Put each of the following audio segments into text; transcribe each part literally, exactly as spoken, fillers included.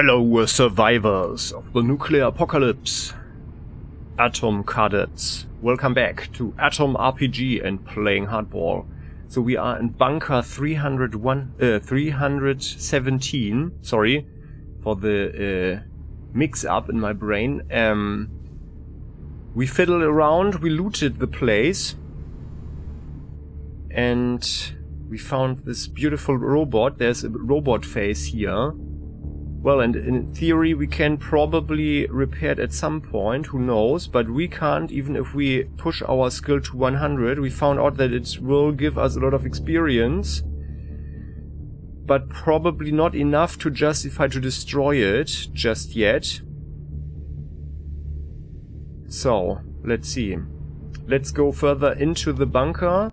Hello, survivors of the nuclear apocalypse, Atom Cadets. Welcome back to Atom R P G and playing hardball. So we are in bunker three oh one, uh, three seventeen, sorry for the uh, mix-up in my brain. Um, we fiddled around, we looted the place, and we found this beautiful robot. There's a robot face here. Well, and in theory we can probably repair it at some point, who knows, but we can't even if we push our skill to one hundred. We found out that it will give us a lot of experience, but probably not enough to justify to destroy it just yet. So, let's see. Let's go further into the bunker.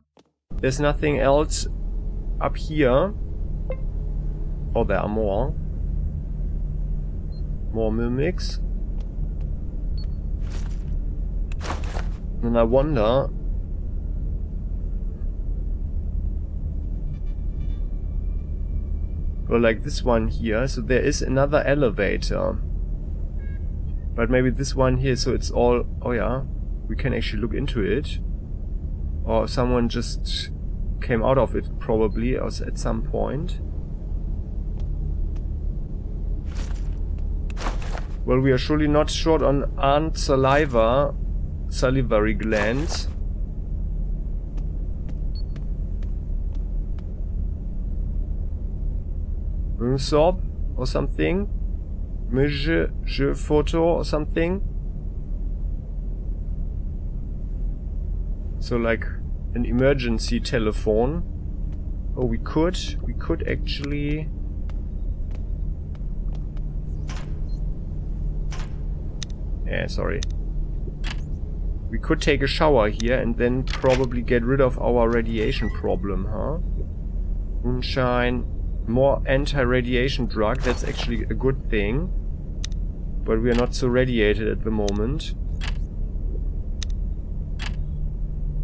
There's nothing else up here. Oh, there are more. More mimics. And I wonder... Well, like this one here, so there is another elevator. But maybe this one here, so it's all... Oh yeah, we can actually look into it. Or someone just came out of it, probably, at some point. Well, we are surely not short on ant saliva, salivary glands. Sob or something. Mije photo or something. So like an emergency telephone. Oh, we could. We could actually... Yeah, sorry. We could take a shower here and then probably get rid of our radiation problem, huh? Moonshine. More anti-radiation drug. That's actually a good thing. But we are not so radiated at the moment.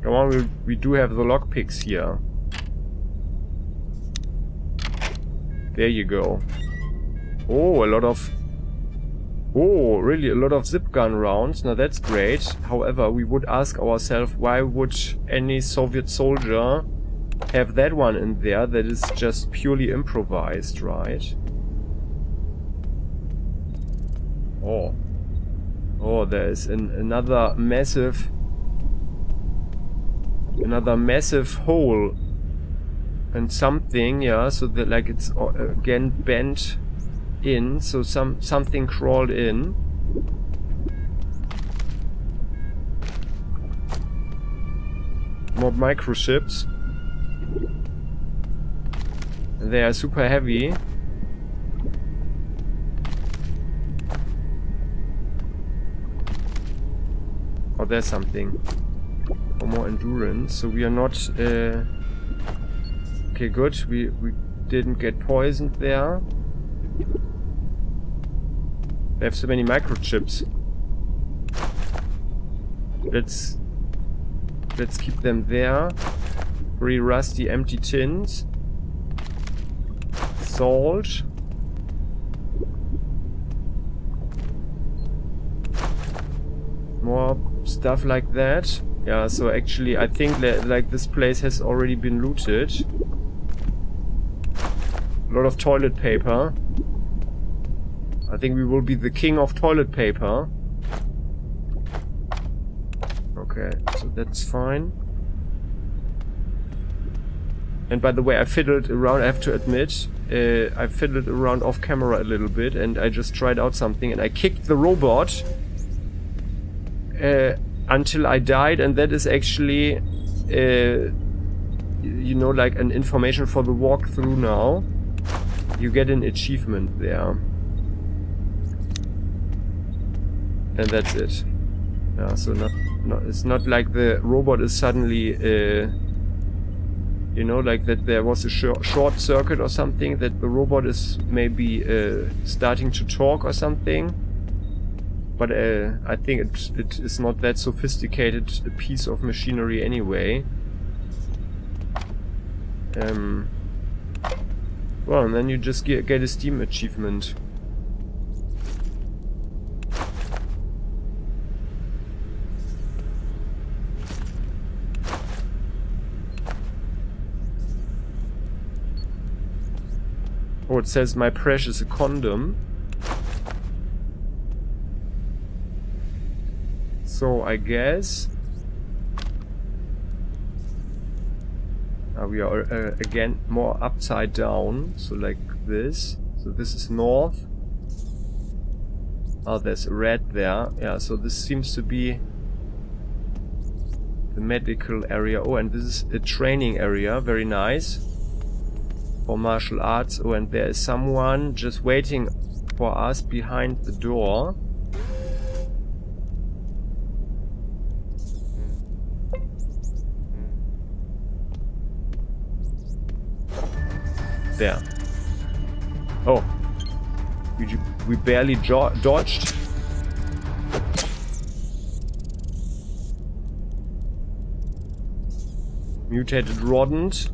Come on, we, we do have the lockpicks here. There you go. Oh, a lot of... Oh, really, a lot of zip gun rounds. Now that's great. However, we would ask ourselves, why would any Soviet soldier have that one in there? That is just purely improvised, right? Oh. Oh, there is an, another massive... Another massive hole. And something, yeah, so that like it's again bent... in, so some something crawled in. More microchips. They are super heavy. Oh, there's something. Or more endurance. So we are not. Uh... Okay, good. We we didn't get poisoned there. They have so many microchips. Let's let's keep them there. Three rusty empty tins. Salt. More stuff like that. Yeah. So actually, I think that, like this place has already been looted. A lot of toilet paper. I think we will be the king of toilet paper. Okay, so that's fine. And by the way, I fiddled around, I have to admit, uh, I fiddled around off camera a little bit and I just tried out something and I kicked the robot uh, until I died, and that is actually, uh, you know, like an information for the walkthrough now. You get an achievement there. And that's it. Yeah, so not, not, it's not like the robot is suddenly, uh, you know, like that there was a sh short circuit or something, that the robot is maybe uh, starting to talk or something. But uh, I think it, it is not that sophisticated a piece of machinery anyway. Um, well, and then you just get, get a Steam achievement. Oh, it says my precious condom. So I guess uh, we are uh, again more upside down, so like this. So this is north. Oh, there's red there. Yeah, so this seems to be the medical area. Oh, and this is a training area. Very nice. For martial arts. Oh, and there is someone just waiting for us behind the door. There. Oh. We, we barely dodged. Mutated rodent.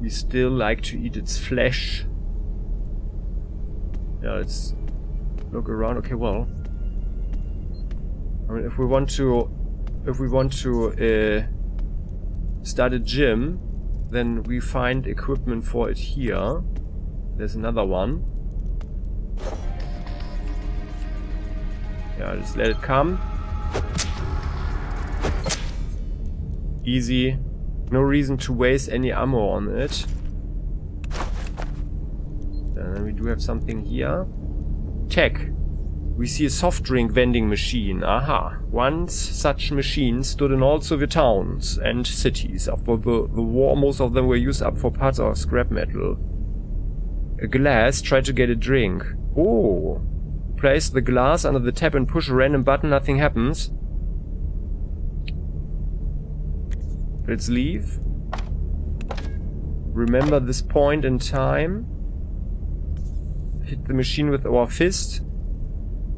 We still like to eat its flesh. Yeah, let's look around. Okay, well, I mean, if we want to, if we want to uh, start a gym, then we find equipment for it here. There's another one. Yeah, just let it come. Easy. No reason to waste any ammo on it. And we do have something here. Tech. We see a soft drink vending machine. Aha. Once such machines stood in all Soviet towns and cities. After the, the war, most of them were used up for parts or scrap metal. A glass, try to get a drink. Oh. Place the glass under the tap and push a random button, nothing happens. Let's leave. Remember this point in time. Hit the machine with our fist.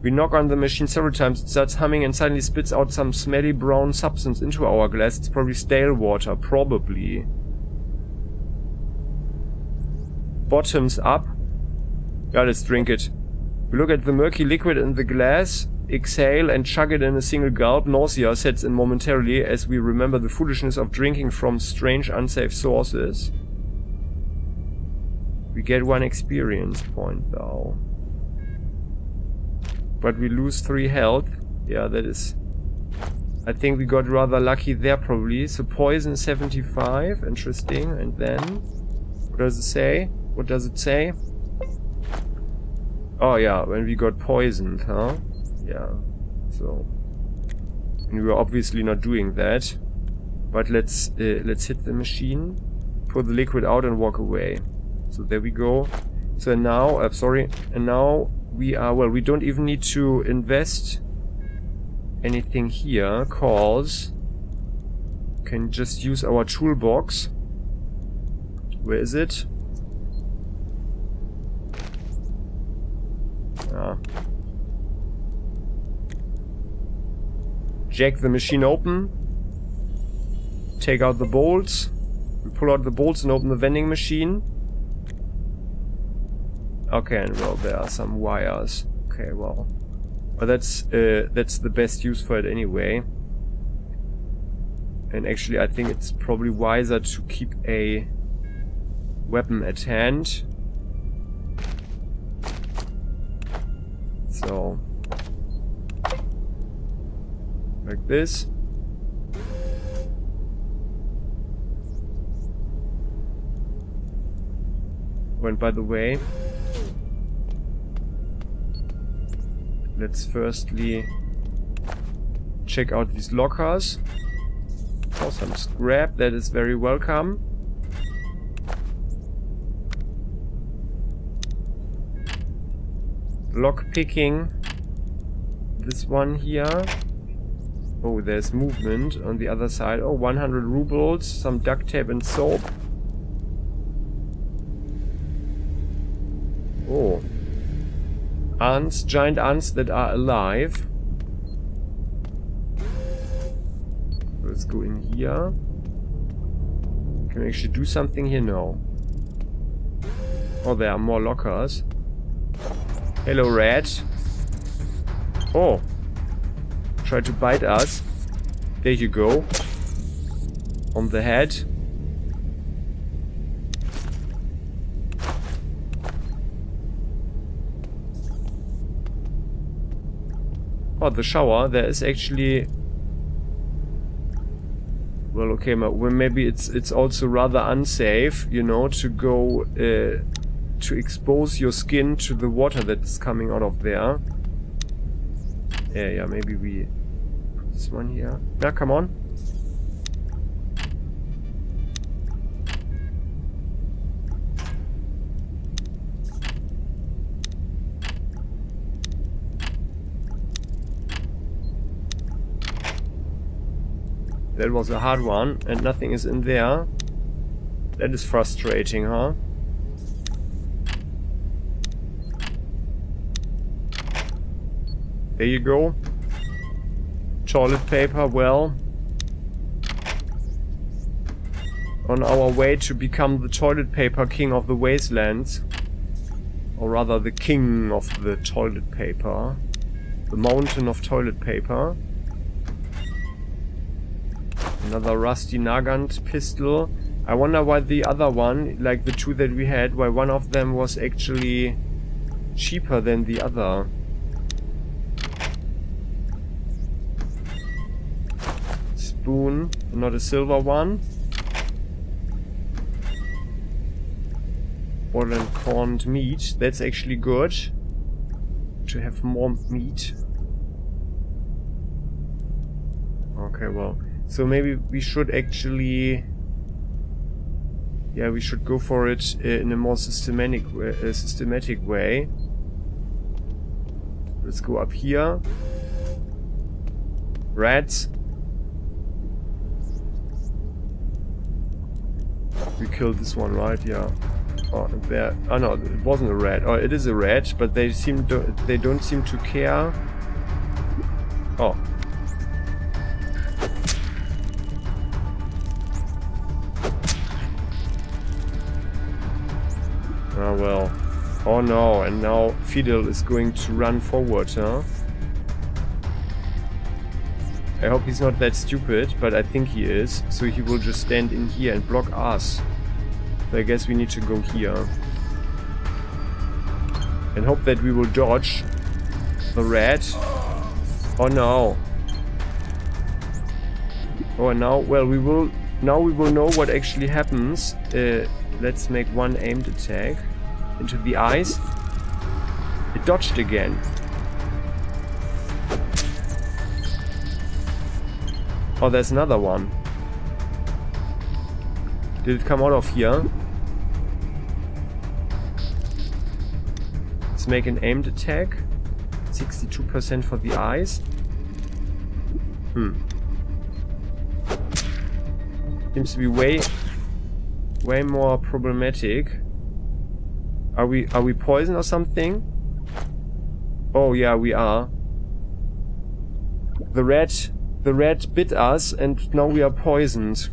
We knock on the machine several times, it starts humming and suddenly spits out some smelly brown substance into our glass. It's probably stale water, probably. Bottoms up. Yeah, let's drink it. We look at the murky liquid in the glass, exhale and chug it in a single gulp. Nausea sets in momentarily as we remember the foolishness of drinking from strange, unsafe sources. We get one experience point though. But we lose three health. Yeah, that is... I think we got rather lucky there probably. So poison seventy-five, interesting. And then... what does it say? What does it say? Oh yeah, when we got poisoned, huh? Yeah, so... and we were obviously not doing that. But let's uh, let's hit the machine, pour the liquid out and walk away. So there we go. So now, I'm uh, sorry, and now we are, well, we don't even need to invest anything here, cause we can just use our toolbox. Where is it? Ah. Jack the machine open. Take out the bolts. We pull out the bolts and open the vending machine. Okay, and well, there are some wires. Okay, well, but that's uh, that's the best use for it anyway. And actually, I think it's probably wiser to keep a weapon at hand. So, like this. Went by the way, let's firstly check out these lockers. For some scrap, that is very welcome. Lock picking. This one here. Oh, there's movement on the other side. Oh, one hundred rubles, some duct tape and soap. Oh. Ants, giant ants that are alive. Let's go in here. Can we actually do something here? No. Oh, there are more lockers. Hello, rat. Oh. Try to bite us. There you go. On the head. Oh, the shower. There is actually... Well, okay, well, maybe it's it's also rather unsafe, you know, to go uh, to expose your skin to the water that's coming out of there. Yeah, yeah, maybe we... This one here. Yeah, come on. That was a hard one, and nothing is in there. That is frustrating, huh? There you go. Toilet paper, well. On our way to become the toilet paper king of the wastelands. Or rather, the king of the toilet paper. The mountain of toilet paper. Another rusty Nagant pistol. I wonder why the other one, like the two that we had, why one of them was actually cheaper than the other. Spoon, not a silver one. Boiled and corned meat, that's actually good. To have more meat. Okay, well. So maybe we should actually, yeah, we should go for it uh, in a more systematic, uh, systematic way. Let's go up here. Rats. We killed this one, right? Yeah. Oh, there. Oh no, it wasn't a rat. Oh, it is a rat, but they seem to, they don't seem to care. Oh. Ah, well. Oh no, and now Fidel is going to run forward, huh? I hope he's not that stupid, but I think he is. So he will just stand in here and block us. So I guess we need to go here. And hope that we will dodge the rat. Oh no. Oh, and now, well, we will... Now we will know what actually happens. Uh, let's make one aimed attack into the eyes. It dodged again. Oh, there's another one. Did it come out of here? Let's make an aimed attack. sixty-two percent for the eyes. Hmm. Seems to be way, way more problematic. Are we, are we poisoned or something? Oh yeah, we are. The rat, the rat bit us, and now we are poisoned.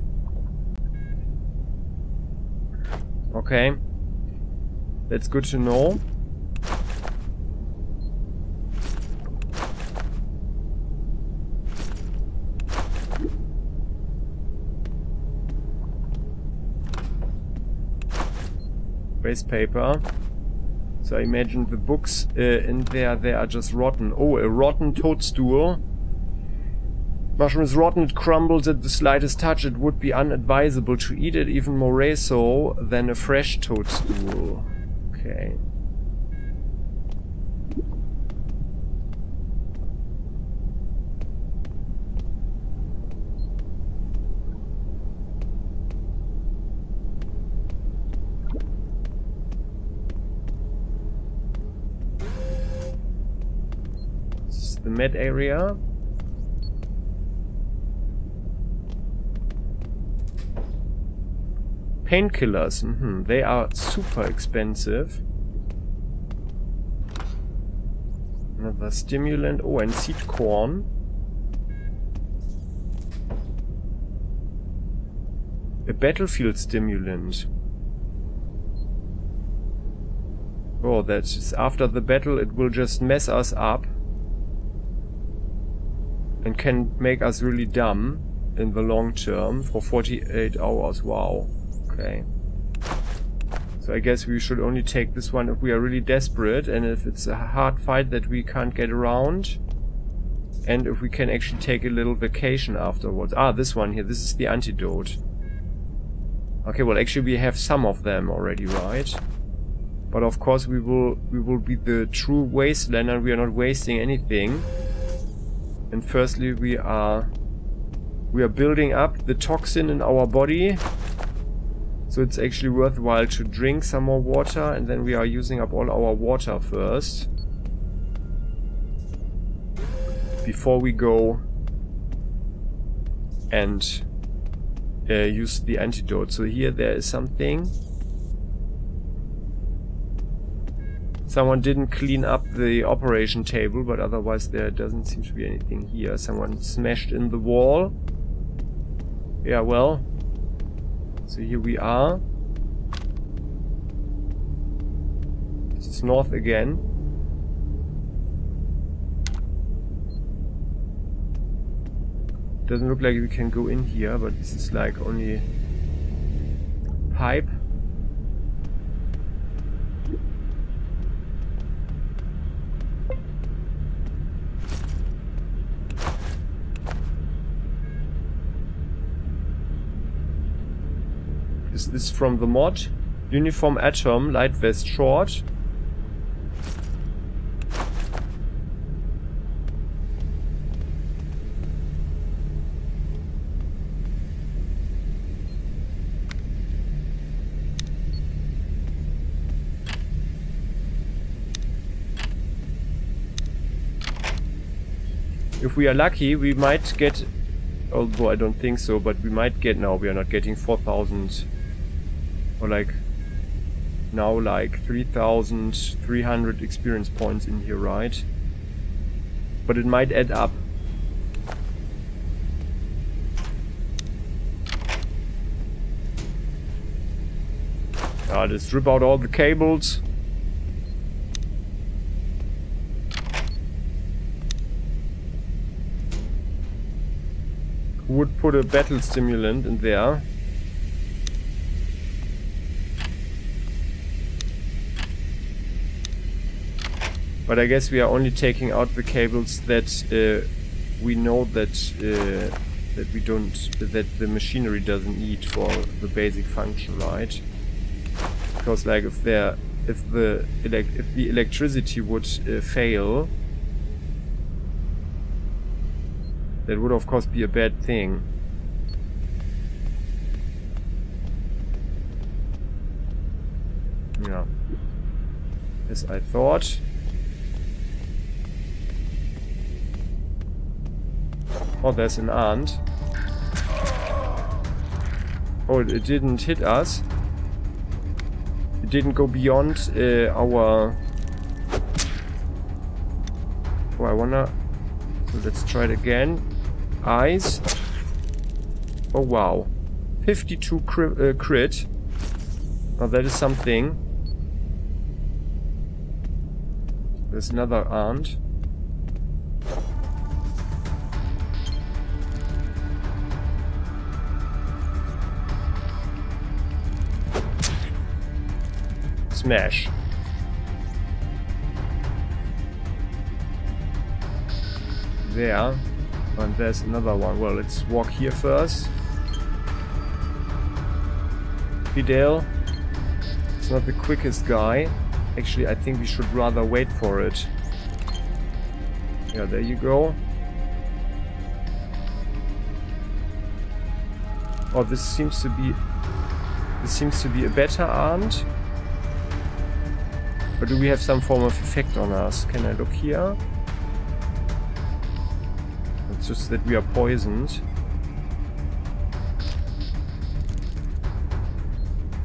Okay, that's good to know. Waste paper. So I imagine the books uh, in there, they are just rotten. Oh, a rotten toadstool. Mushroom is rotten, it crumbles at the slightest touch. It would be unadvisable to eat it, even more so than a fresh toadstool. Okay. The med area. Painkillers. Mm-hmm. They are super expensive. Another stimulant. Oh, and seed corn. A battlefield stimulant. Oh, that's just after the battle, it will just mess us up. And can make us really dumb in the long term for forty-eight hours. Wow. Okay. So I guess we should only take this one if we are really desperate and if it's a hard fight that we can't get around. and if we can actually take a little vacation afterwards. Ah, this one here, this is the antidote. Okay, well actually we have some of them already, right? But of course we will we will be the true wasteland and we are not wasting anything. And firstly we are we are building up the toxin in our body. So it's actually worthwhile to drink some more water, and then we are using up all our water first. Before we go and uh, use the antidote. So here there is something. Someone didn't clean up the operation table, but otherwise there doesn't seem to be anything here. Someone smashed in the wall. Yeah, well. So here we are. This is north again. Doesn't look like we can go in here, but this is like only pipe. Is this from the mod? Uniform Atom, light vest short. If we are lucky, we might get, although I don't think so, but we might get, now we are not getting four thousand, or like, now like three thousand three hundred experience points in here, right? But it might add up. Ah, let's rip out all the cables. Would put a battle stimulant in there. But I guess we are only taking out the cables that uh, we know that uh, that we don't, that the machinery doesn't need for the basic function, right? Because like if there, if the elect if the electricity would uh, fail. That would of course be a bad thing. Yeah. As I thought. Oh, there's an ant. Oh, it, it didn't hit us. It didn't go beyond uh, our... Oh, I wonder... So let's try it again. Eyes. Oh wow, fifty-two crit, uh, crit. Now that is something. There's another ant. Smash. There. And there's another one. Well, let's walk here first. Fidel. It's not the quickest guy. Actually, I think we should rather wait for it. Yeah, there you go. Oh, this seems to be... This seems to be a better ant. Or do we have some form of effect on us? Can I look here? It's just that we are poisoned.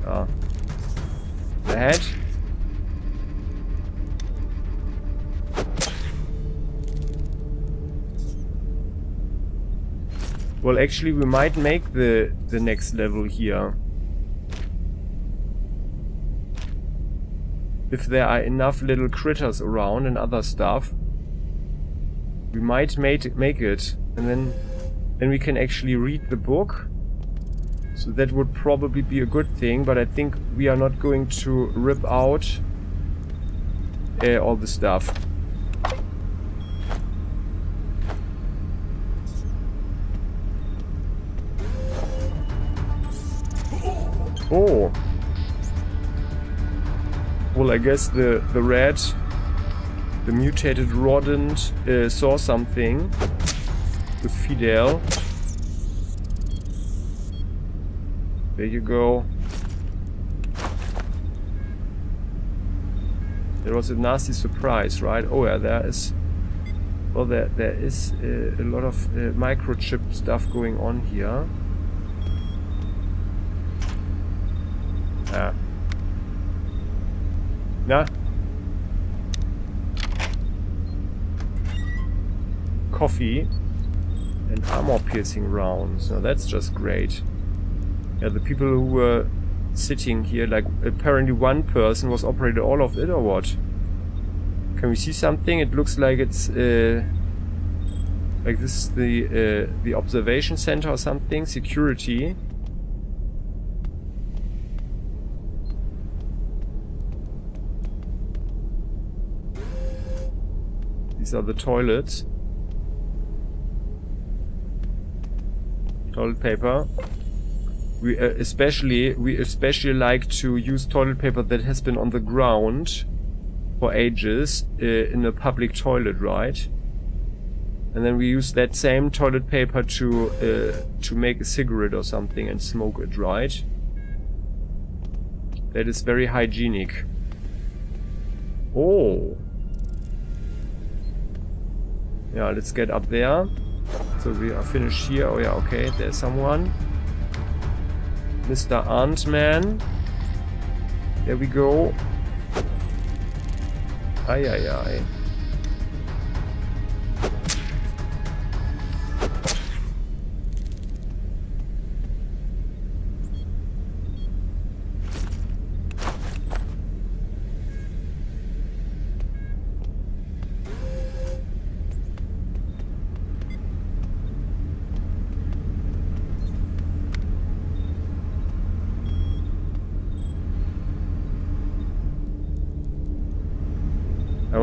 Ah. The head. Well, actually, we might make the the next level here. If there are enough little critters around and other stuff. We might made, make it, and then then we can actually read the book. So that would probably be a good thing, but I think we are not going to rip out uh, all the stuff. Oh! Well, I guess the, the rat, the mutated rodent, uh, saw something with Fidel. There you go. There was a nasty surprise, right? Oh yeah, there is... Well, there, there is uh, a lot of uh, microchip stuff going on here. Ah. Na? Coffee and armor-piercing rounds. Now that's just great. Yeah, the people who were sitting here, like, apparently one person was operated all of it, or what? Can we see something? It looks like it's uh, like this is the uh, the observation center or something. Security. These are the toilets. Toilet paper. We uh, especially we especially like to use toilet paper that has been on the ground for ages uh, in a public toilet, right? And then we use that same toilet paper to uh, to make a cigarette or something and smoke it, right? That is very hygienic. Oh, yeah. Let's get up there. So we are finished here. Oh yeah. Okay. There's someone. Mister Ant-Man. There we go. Ay, ay, ay.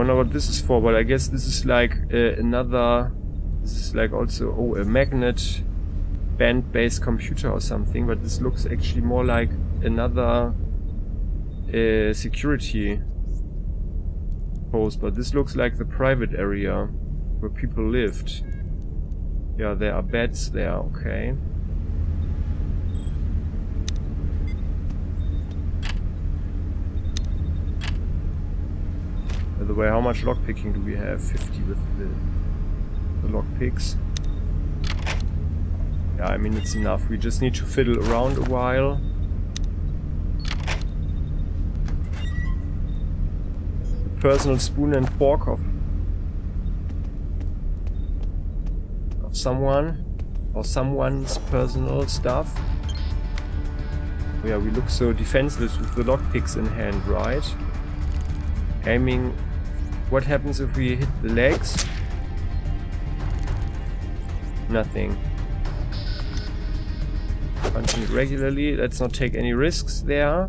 What this is for, but I guess this is like uh, another, this is like also, oh, a magnet band based computer or something, but this looks actually more like another uh, security post, but this looks like the private area where people lived. Yeah, there are beds there, okay. By the way, how much lockpicking do we have? fifty with the, the lockpicks. Yeah, I mean, it's enough. We just need to fiddle around a while. A personal spoon and fork of, of someone or someone's personal stuff. Yeah, we look so defenseless with the lockpicks in hand, right? Aiming. What happens if we hit the legs? Nothing. Punching it regularly. Let's not take any risks there.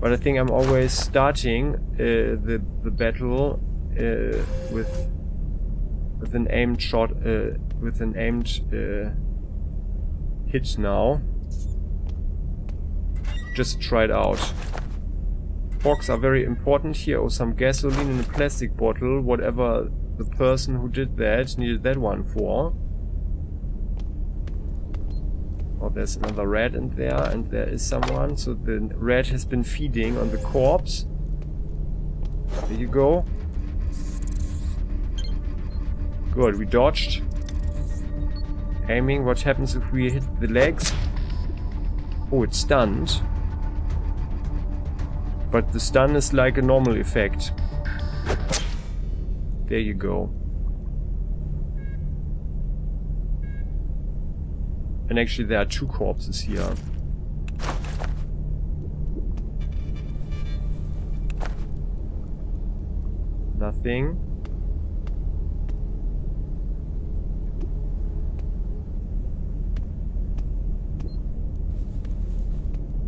But I think I'm always starting uh, the the battle uh, with with an aimed shot, uh, with an aimed uh, hit now. Just try it out. Forks are very important here, or oh, some gasoline in a plastic bottle, whatever the person who did that needed that one for. Oh, there's another rat in there, and there is someone, so the rat has been feeding on the corpse. There you go. Good, we dodged. Aiming, what happens if we hit the legs? Oh, it's stunned. But the stun is like a normal effect. There you go. And actually there are two corpses here. Nothing.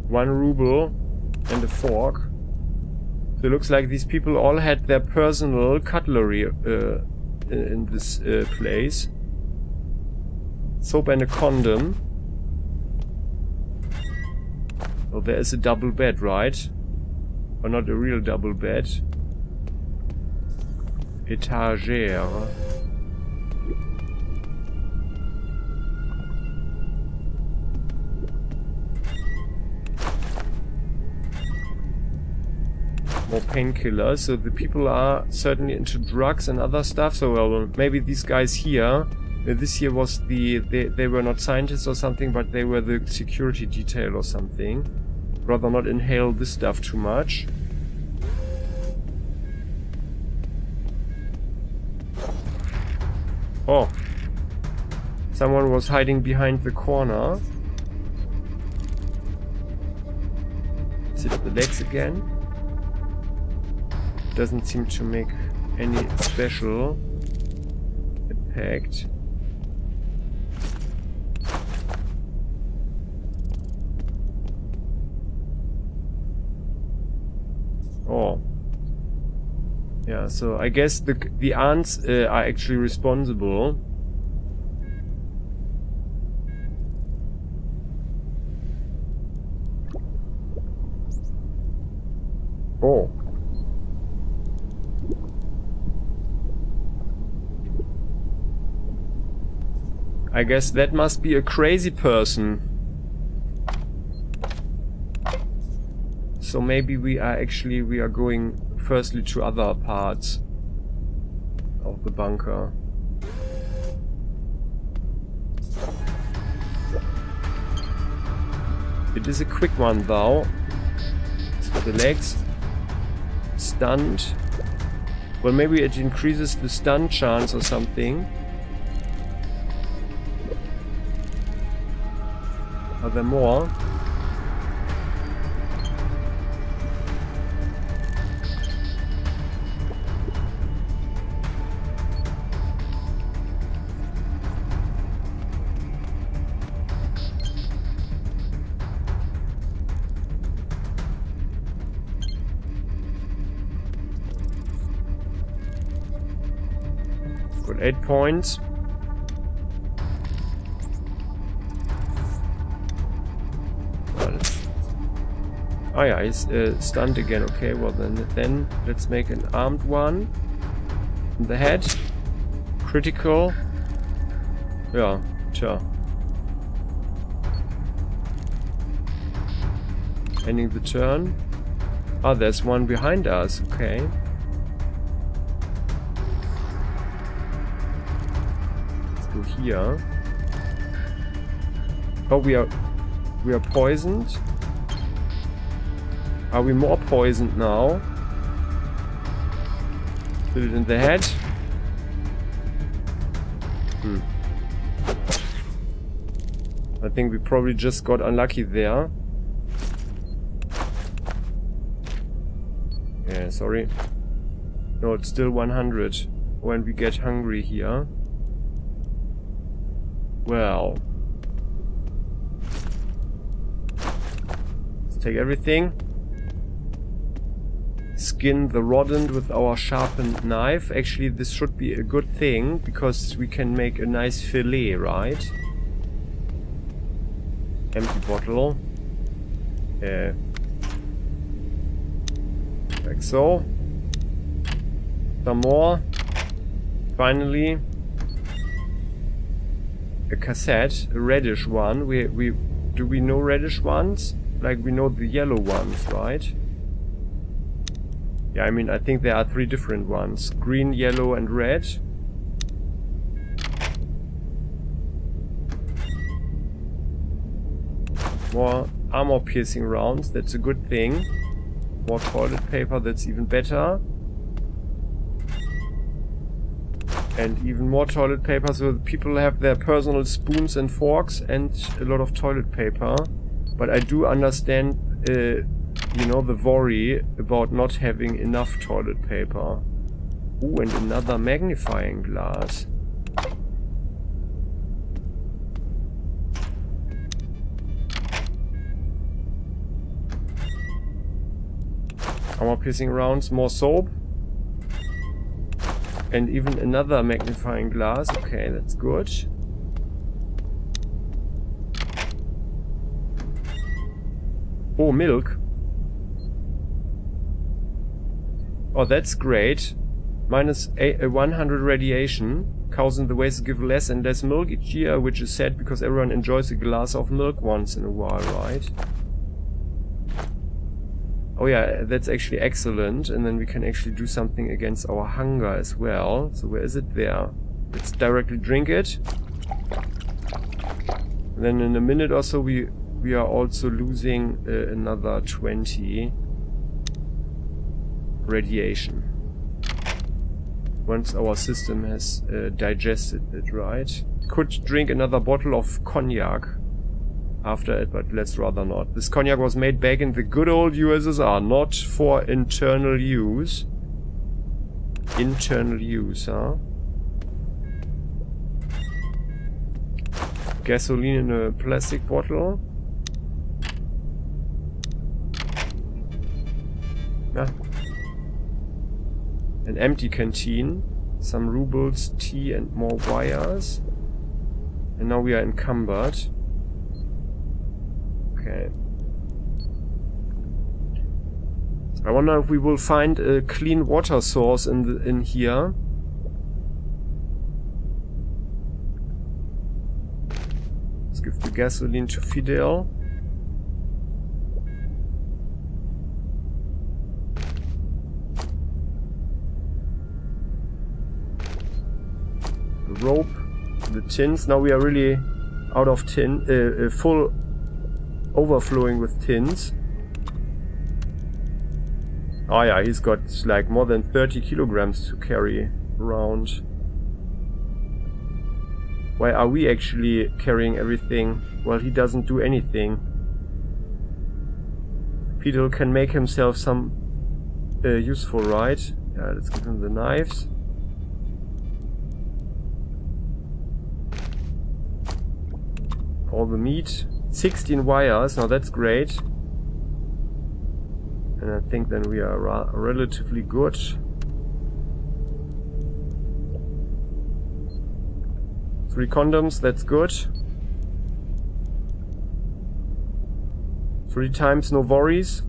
One ruble and a fork. So it looks like these people all had their personal cutlery uh, in this uh, place. Soap and a condom. Oh, there is a double bed, right? Or not a real double bed. Etagere. More painkillers. So the people are certainly into drugs and other stuff. So well, maybe these guys here. This here was the they, they were not scientists or something, but they were the security detail or something. Rather not inhale this stuff too much. Oh, someone was hiding behind the corner. Is it the legs again? Doesn't seem to make any special impact. Oh. Yeah, so I guess the the ants uh, are actually responsible. Oh. I guess that must be a crazy person. So maybe we are actually, we are going firstly to other parts of the bunker. It is a quick one though. So the legs. Stunned. Well, maybe it increases the stun chance or something. Are there more? Eight points. Well, oh yeah, he's uh, stunned again. Okay, well then, then let's make an armed one. In the head, critical. Yeah, sure. Ending the turn. Oh, there's one behind us. Okay. Here. Oh, we are we are poisoned. Are we more poisoned now? Put it in the head. Hmm. I think we probably just got unlucky there. Yeah, sorry. No, it's still one hundred when we get hungry here. Well, let's take everything. Skin the rodent with our sharpened knife. Actually, this should be a good thing because we can make a nice fillet, right? Empty bottle. Uh, like so. Some more. Finally. A cassette, a reddish one. We we do we know reddish ones? Like we know the yellow ones, right? Yeah, I mean I think there are three different ones: green, yellow, and red. More armor-piercing rounds. That's a good thing. More toilet paper. That's even better. And even more toilet paper, so people have their personal spoons and forks and a lot of toilet paper. But I do understand, uh, you know, the worry about not having enough toilet paper. Ooh, and another magnifying glass. Armor-piercing rounds, more soap. And even another magnifying glass. Okay, that's good. Oh, milk. Oh, that's great. Minus one hundred radiation. Cows in the waste give less and less milk each year, which is sad because everyone enjoys a glass of milk once in a while, right? Oh yeah, that's actually excellent. And then we can actually do something against our hunger as well. So where is it? There. Let's directly drink it. And then in a minute or so we, we are also losing uh, another twenty radiation. Once our system has uh, digested it, right? Could drink another bottle of cognac after it, but let's rather not. This cognac was made back in the good old U S S R, not for internal use. Internal use, huh? Gasoline in a plastic bottle. Ah. An empty canteen, some rubles, tea and more wires. And now we are encumbered. Okay. I wonder if we will find a clean water source in the, in here. Let's give the gasoline to Fidel. Rope, the tins. Now we are really out of tin, uh, uh, full, overflowing with tins. Oh yeah, he's got like more than thirty kilograms to carry around. Why are we actually carrying everything? Well, he doesn't do anything. Peter can make himself some uh, useful, right? Yeah, let's give him the knives. All the meat. sixteen wires, now that's great. And I think then we are ra relatively good. Three condoms, that's good. Three times, no worries.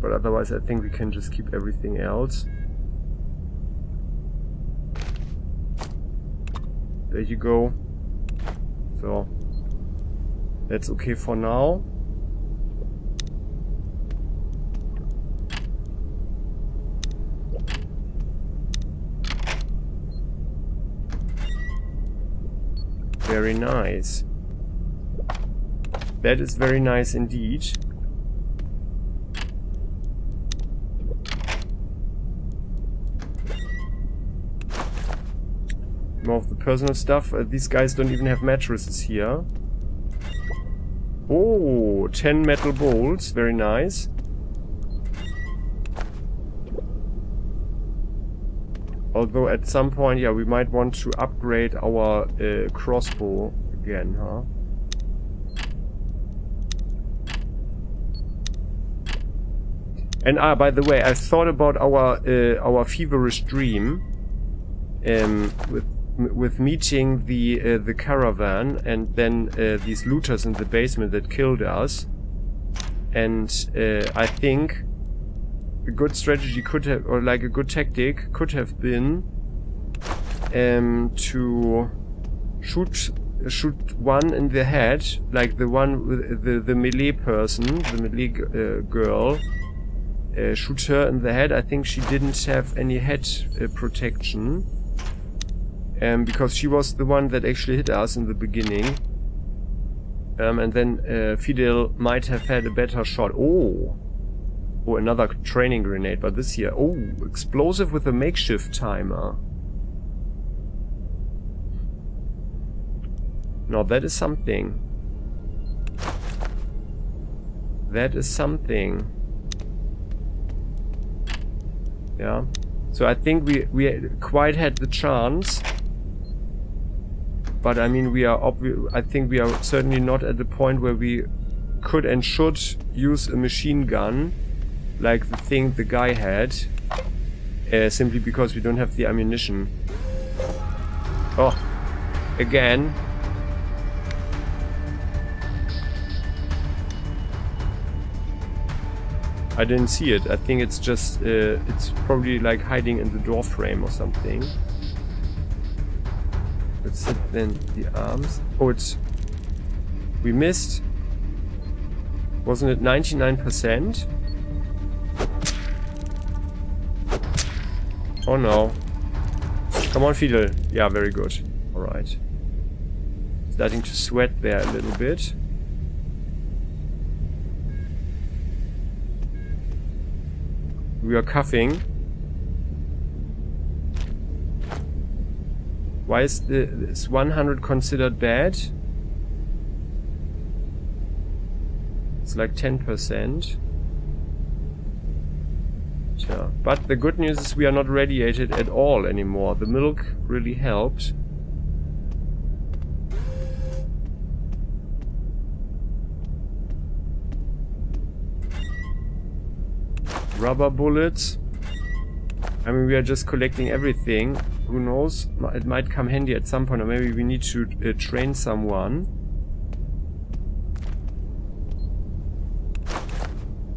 But otherwise I think we can just keep everything else. There you go. So that's okay for now. Very nice. That is very nice indeed. More of the personal stuff. Uh, these guys don't even have mattresses here. Oh, ten metal bolts. Very nice. Although at some point, yeah, we might want to upgrade our uh, crossbow again, huh? And ah, by the way, I thought about our uh, our feverish dream um, with. with meeting the uh, the caravan and then uh, these looters in the basement that killed us, and uh, I think a good strategy could have, or like a good tactic could have been um, to shoot shoot one in the head, like the one with the the melee person, the melee uh, girl. Uh, shoot her in the head. I think she didn't have any head uh, protection. Um, because she was the one that actually hit us in the beginning. Um, and then uh, Fidel might have had a better shot. Oh! Oh, another training grenade, but this here. Oh, explosive with a makeshift timer. Now that is something. That is something. Yeah. So I think we, we quite had the chance. But I mean, we are obvi- I think we are certainly not at the point where we could and should use a machine gun like the thing the guy had, uh, simply because we don't have the ammunition. Oh, again. I didn't see it. I think it's just, uh, it's probably like hiding in the door frame or something. Let's hit then the arms. Oh, it's, we missed. Wasn't it ninety-nine percent? Oh no. Come on, Fidel. Yeah, very good. All right. Starting to sweat there a little bit. We are coughing. Why is the is one hundred considered bad? It's like ten percent. Yeah. But the good news is we are not radiated at all anymore. The milk really helped. Rubber bullets. I mean, we are just collecting everything. Who knows? It might come handy at some point, or maybe we need to uh, train someone.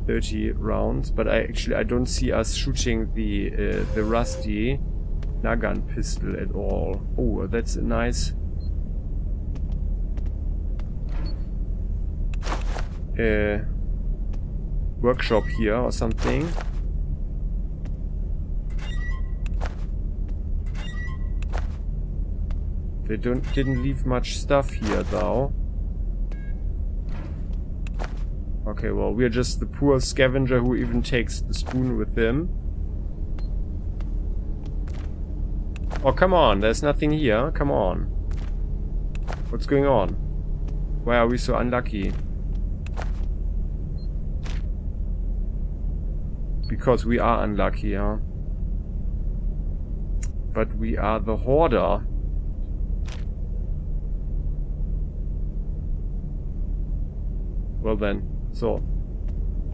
thirty rounds, but I actually I don't see us shooting the uh, the rusty nagan pistol at all. Oh, that's a nice Uh, workshop here or something. They don't didn't leave much stuff here though. Okay, well, we're just the poor scavenger who even takes the spoon with him. Oh, come on, there's nothing here. Come on. What's going on? Why are we so unlucky? Because we are unlucky, huh? But we are the hoarder. Well then, so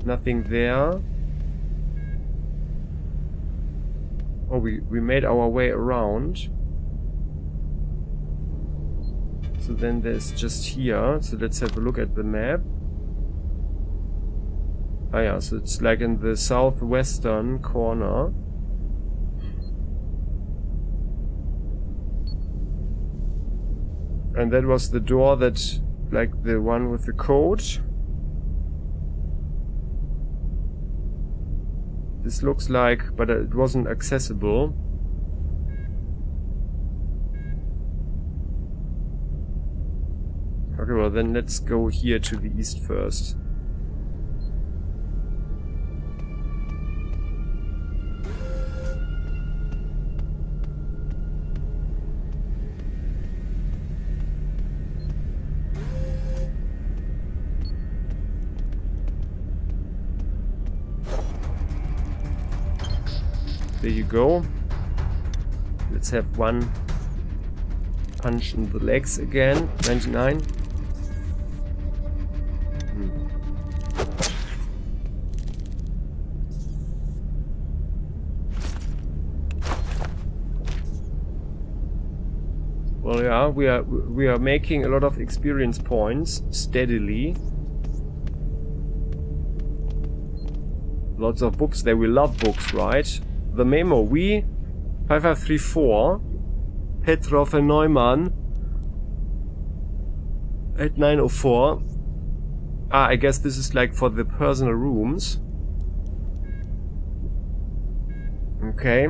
nothing there. Oh, we, we made our way around. So then there's just here. So let's have a look at the map. Ah yeah, so it's like in the southwestern corner. And that was the door that, like the one with the code. This looks like, but it wasn't accessible. Okay, well then let's go here to the east first. There you go. Let's have one punch in the legs again. ninety-nine. Hmm. Well, yeah, we are we are making a lot of experience points steadily. Lots of books there. We love books, right? The memo, we five five three four, Petrov and Neumann at nine oh four. Ah, I guess this is like for the personal rooms. Okay.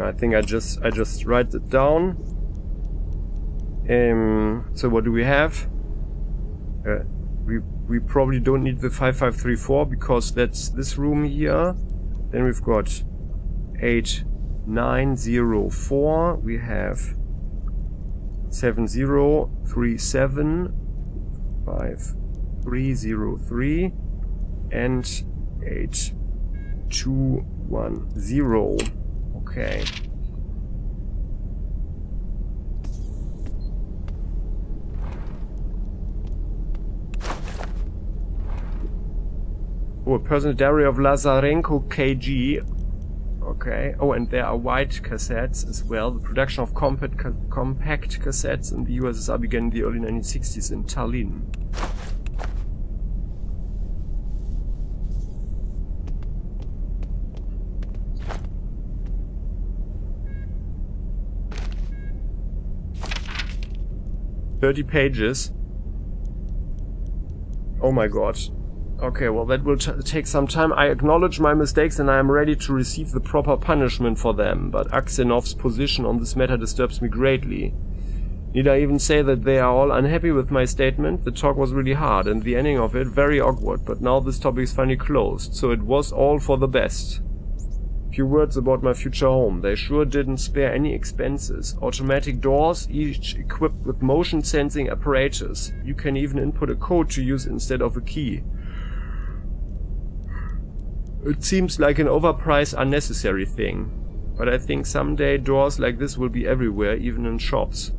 I think I just I just write it down. Um. So what do we have? Uh, we we probably don't need the five five three four because that's this room here. Then we've got eight nine zero four. We have seven zero three seven five three zero three and eight two one zero. Okay. Oh, a personal diary of Lazarenko K G. Okay. Oh, and there are white cassettes as well. The production of compact, ca compact cassettes in the U S S R began in the early nineteen sixties in Tallinn. Thirty pages. Oh my god. Okay, well that will t take some time. I acknowledge my mistakes and I am ready to receive the proper punishment for them, but Aksenov's position on this matter disturbs me greatly. Need I even say that they are all unhappy with my statement? The talk was really hard and the ending of it very awkward, but now this topic is finally closed, so it was all for the best. Few words about my future home. They sure didn't spare any expenses. Automatic doors, each equipped with motion sensing apparatus. You can even input a code to use instead of a key. It seems like an overpriced, unnecessary thing, but I think someday doors like this will be everywhere, even in shops.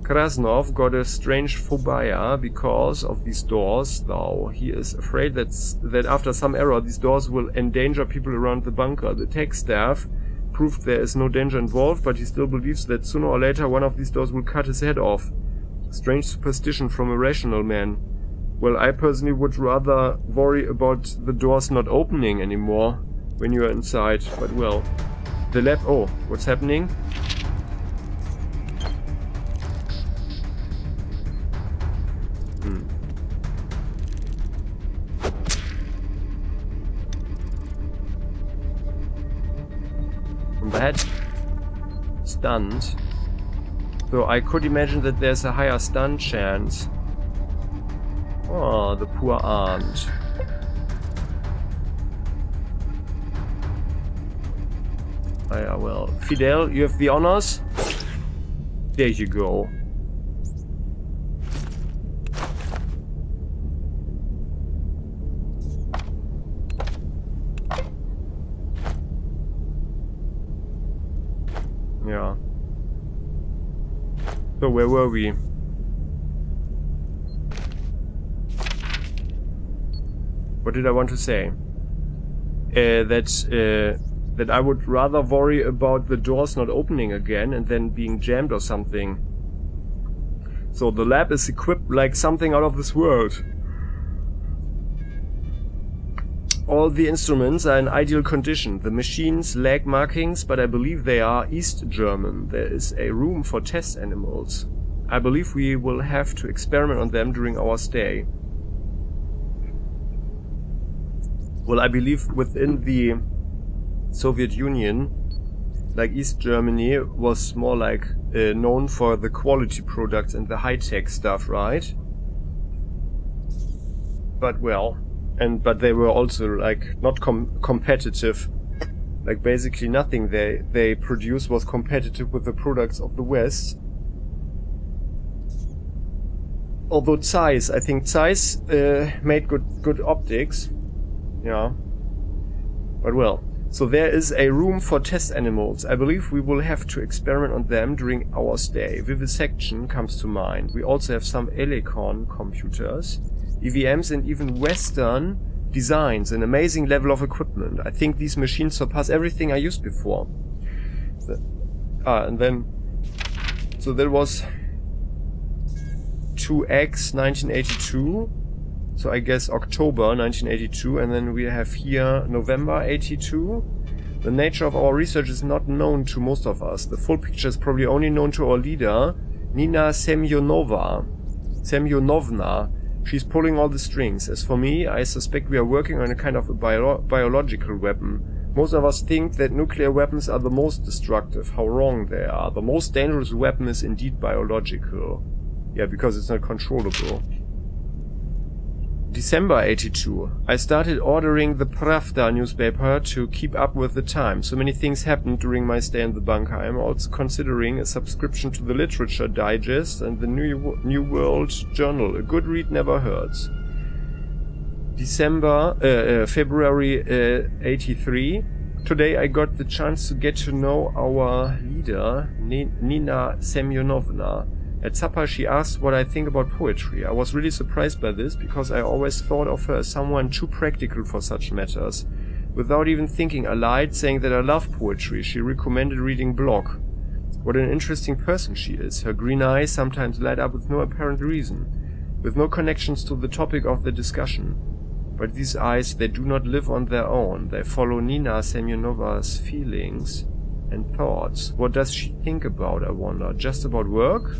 Krasnov got a strange phobia because of these doors, though. He is afraid that, that after some error these doors will endanger people around the bunker. The tech staff proved there is no danger involved, but he still believes that sooner or later one of these doors will cut his head off. Strange superstition from a rational man. Well, I personally would rather worry about the doors not opening anymore when you are inside, but well. The lab... Oh, what's happening? Hmm. I'm bad. Stunned. So I could imagine that there's a higher stun chance. Oh, the poor aunt. I uh, well, Fidel, you have the honors. There you go. Yeah. So where were we? What did I want to say? Uh, that uh, that I would rather worry about the doors not opening again and then being jammed or something. So the lab is equipped like something out of this world. All the instruments are in ideal condition. The machines lack markings, but I believe they are East German. There is a room for test animals. I believe we will have to experiment on them during our stay. Well, I believe within the Soviet Union, like East Germany was more like uh, known for the quality products and the high-tech stuff, right? But well, and but they were also like not com competitive. Like basically nothing they they produced was competitive with the products of the West. Although Zeiss, I think Zeiss uh, made good good optics. Yeah, but well, so there is a room for test animals. I believe we will have to experiment on them during our stay. Vivisection comes to mind. We also have some Elektron computers, E V Ms and even Western designs, an amazing level of equipment. I think these machines surpass everything I used before. The, ah, and then, so that was two X nineteen eighty-two. So I guess October nineteen eighty-two, and then we have here November eighty-two. The nature of our research is not known to most of us. The full picture is probably only known to our leader, Nina Semyonova. Semyonovna. She's pulling all the strings. As for me, I suspect we are working on a kind of a bio biological weapon. Most of us think that nuclear weapons are the most destructive. How wrong they are. The most dangerous weapon is indeed biological. Yeah, because it's not controllable. December eighty-two. I started ordering the Pravda newspaper to keep up with the time. So many things happened during my stay in the bunker. I am also considering a subscription to the Literature Digest and the New, New World Journal. A good read never hurts. December, uh, uh, February eighty-three. Today I got the chance to get to know our leader, Nina Semyonovna. At supper she asked what I think about poetry. I was really surprised by this, because I always thought of her as someone too practical for such matters. Without even thinking, I lied, saying that I love poetry. She recommended reading Blok. What an interesting person she is. Her green eyes sometimes light up with no apparent reason, with no connections to the topic of the discussion. But these eyes, they do not live on their own. They follow Nina Semyonovna's feelings and thoughts. What does she think about, I wonder? Just about work?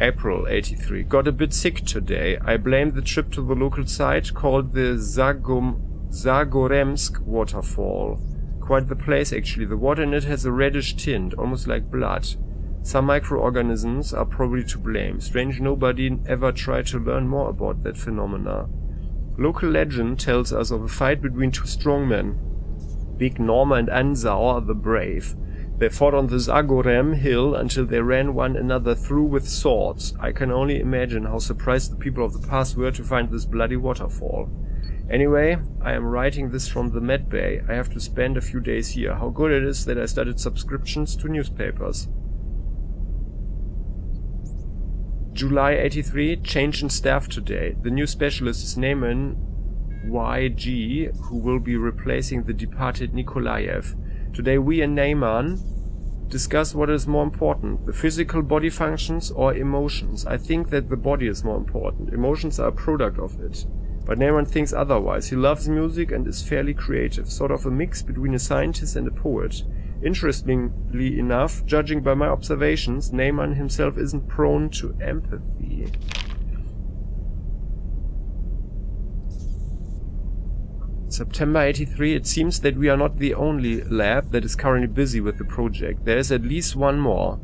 April eighty-three. Got a bit sick today. I blame the trip to the local site called the Zagum-Zagoremsk waterfall. Quite the place, actually. The water in it has a reddish tint, almost like blood. Some microorganisms are probably to blame. Strange nobody ever tried to learn more about that phenomena. Local legend tells us of a fight between two strongmen. Big Norma and Anzao are the brave. They fought on the Zagorem hill until they ran one another through with swords. I can only imagine how surprised the people of the past were to find this bloody waterfall. Anyway, I am writing this from the med bay. I have to spend a few days here. How good it is that I started subscriptions to newspapers. July eighty-three. Change in staff today. The new specialist is Neiman Y G, who will be replacing the departed Nikolaev. Today we and Neiman discuss what is more important, the physical body functions or emotions. I think that the body is more important. Emotions are a product of it. But Neiman thinks otherwise. He loves music and is fairly creative, sort of a mix between a scientist and a poet. Interestingly enough, judging by my observations, Neiman himself isn't prone to empathy. September eighty-three. It seems that we are not the only lab that is currently busy with the project. There is at least one more.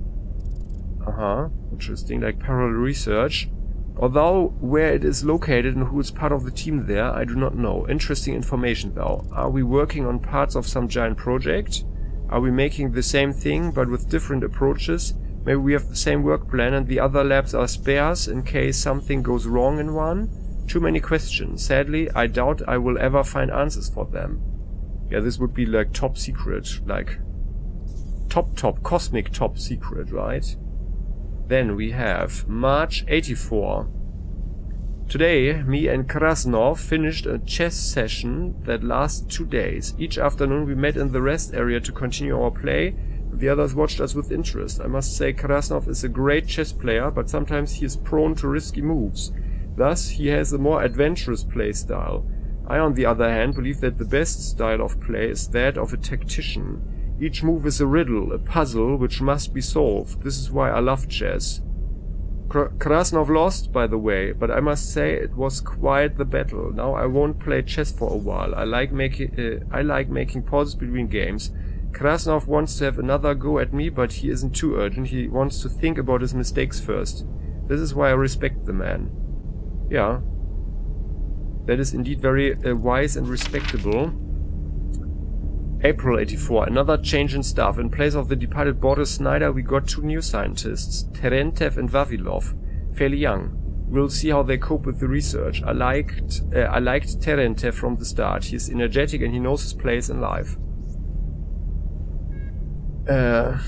Uh-huh. Interesting. Like parallel research. Although where it is located and who is part of the team there, I do not know. Interesting information though. Are we working on parts of some giant project? Are we making the same thing but with different approaches? Maybe we have the same work plan and the other labs are spares in case something goes wrong in one? Too many questions. Sadly, I doubt I will ever find answers for them. Yeah, this would be like top secret, like top top, cosmic top secret, right? Then we have March eighty-four. Today, me and Krasnov finished a chess session that lasted two days. Each afternoon we met in the rest area to continue our play. The others watched us with interest. I must say Krasnov is a great chess player, but sometimes he is prone to risky moves. Thus, he has a more adventurous play style. I, on the other hand, believe that the best style of play is that of a tactician. Each move is a riddle, a puzzle, which must be solved. This is why I love chess. Kr- Krasnov lost, by the way, but I must say it was quite the battle. Now I won't play chess for a while. I like, making, uh, I like making pauses between games. Krasnov wants to have another go at me, but he isn't too urgent. He wants to think about his mistakes first. This is why I respect the man. Yeah, that is indeed very uh, wise and respectable. April eighty-four. Another change in staff. In place of the departed Boris Snyder, we got two new scientists, Terentev and Vavilov, fairly young. We'll see how they cope with the research. I liked, uh, I liked Terentev from the start. He is energetic and he knows his place in life. Uh...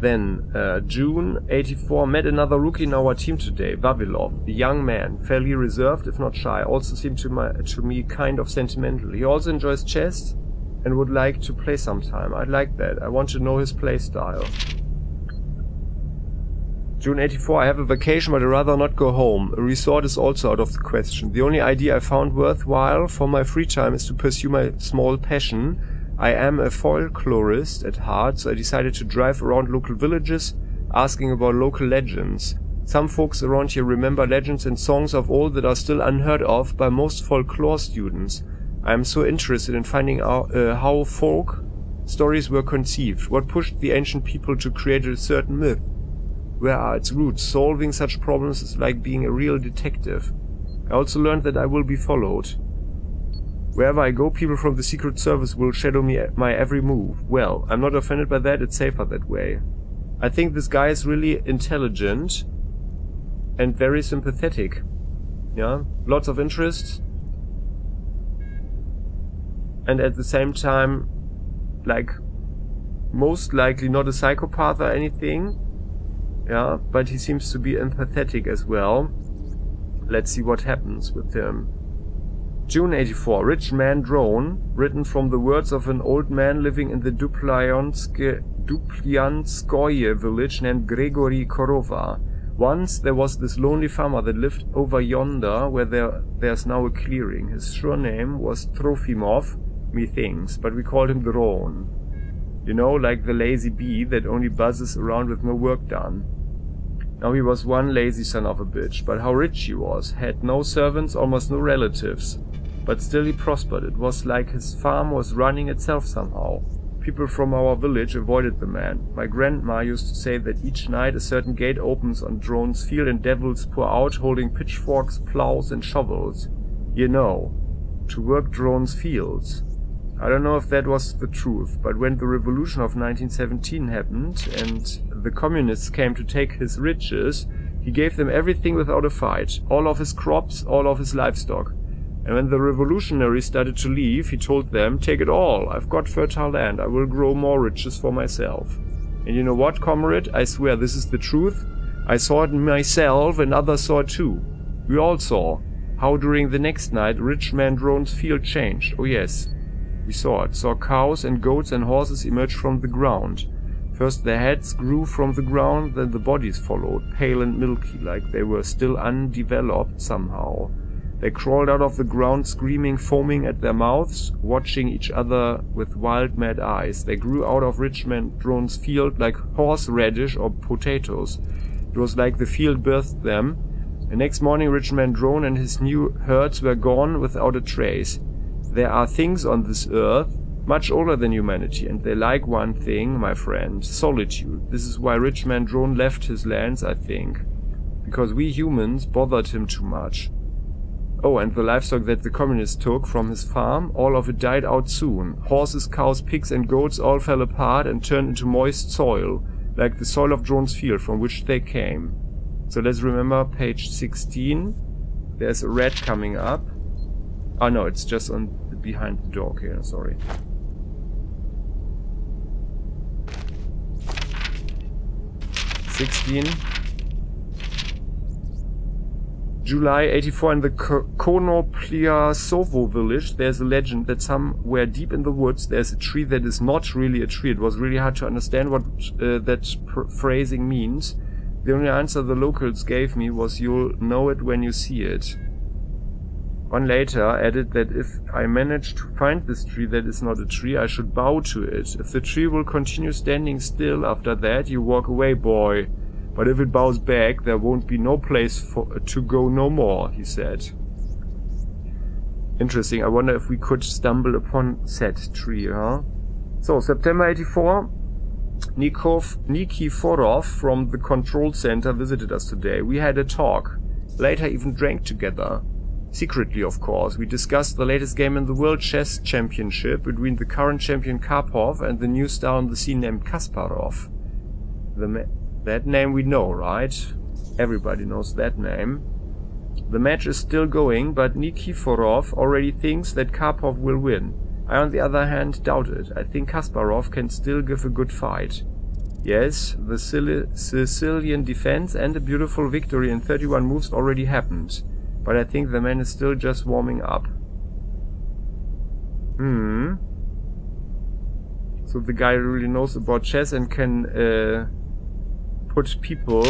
Then, uh, June eighty-four, met another rookie in our team today, Vavilov, a young man, fairly reserved if not shy, also seemed to, my, to me kind of sentimental. He also enjoys chess and would like to play sometime. I'd like that. I want to know his play style. June eighty-four, I have a vacation but I'd rather not go home. A resort is also out of the question. The only idea I found worthwhile for my free time is to pursue my small passion. I am a folklorist at heart, so I decided to drive around local villages, asking about local legends. Some folks around here remember legends and songs of old that are still unheard of by most folklore students. I am so interested in finding out uh, how folk stories were conceived, what pushed the ancient people to create a certain myth, where are its roots. Solving such problems is like being a real detective. I also learned that I will be followed. Wherever I go, people from the Secret Service will shadow me at my every move. Well, I'm not offended by that, it's safer that way. I think this guy is really intelligent and very sympathetic. Yeah, lots of interest. And at the same time, like, most likely not a psychopath or anything. Yeah, but he seems to be empathetic as well. Let's see what happens with him. June eighty-four. Rich man drone. Written from the words of an old man living in the Duplianskoye, Duplianskoye village named Gregory Korova. Once there was this lonely farmer that lived over yonder where there, there's now a clearing. His surname was Trofimov, methinks, but we called him Drone. You know, like the lazy bee that only buzzes around with no work done. Now he was one lazy son of a bitch, but how rich he was, had no servants, almost no relatives. But still he prospered. It was like his farm was running itself somehow. People from our village avoided the man. My grandma used to say that each night a certain gate opens on Drone's field and devils pour out holding pitchforks, plows and shovels. You know, to work Drone's fields. I don't know if that was the truth, but when the revolution of nineteen seventeen happened and the communists came to take his riches, he gave them everything without a fight, all of his crops, all of his livestock. And when the revolutionaries started to leave, he told them, take it all, I've got fertile land, I will grow more riches for myself. And you know what, comrade, I swear this is the truth. I saw it myself and others saw it too. We all saw how during the next night rich man Drone's field changed, oh yes. We saw it, saw cows and goats and horses emerge from the ground. First their heads grew from the ground, then the bodies followed, pale and milky, like they were still undeveloped somehow. They crawled out of the ground screaming, foaming at their mouths, watching each other with wild mad eyes. They grew out of rich man Drone's field like horseradish or potatoes. It was like the field birthed them. The next morning rich man Drone and his new herds were gone without a trace. There are things on this earth much older than humanity, and they like one thing, my friend, solitude. This is why rich man Drone left his lands, I think, because we humans bothered him too much. Oh, and the livestock that the communists took from his farm, all of it died out soon. Horses, cows, pigs and goats all fell apart and turned into moist soil, like the soil of Drone's field from which they came. So let's remember page sixteen. There's a rat coming up. Oh no, it's just on the behind the dog here, sorry. sixteen. July eighty-four. In the Konoplia Sovo village, there's a legend that somewhere deep in the woods there's a tree that is not really a tree. It was really hard to understand what uh, that phrasing means. The only answer the locals gave me was, you'll know it when you see it. One later added that if I manage to find this tree that is not a tree, I should bow to it. If the tree will continue standing still after that, you walk away, boy. But if it bows back, there won't be no place for, to go no more, he said. Interesting, I wonder if we could stumble upon said tree, huh? So, September eighty-four, Nikov, Nikiforov from the control center visited us today. We had a talk, later even drank together. Secretly, of course, we discussed the latest game in the World Chess Championship between the current champion Karpov and the new star on the scene named Kasparov. The that name we know, right? Everybody knows that name. The match is still going, but Nikiforov already thinks that Karpov will win. I, on the other hand, doubt it. I think Kasparov can still give a good fight. Yes, the Cili- Sicilian defense and a beautiful victory in thirty-one moves already happened. But I think the man is still just warming up. Hmm. So the guy really knows about chess and can uh, put people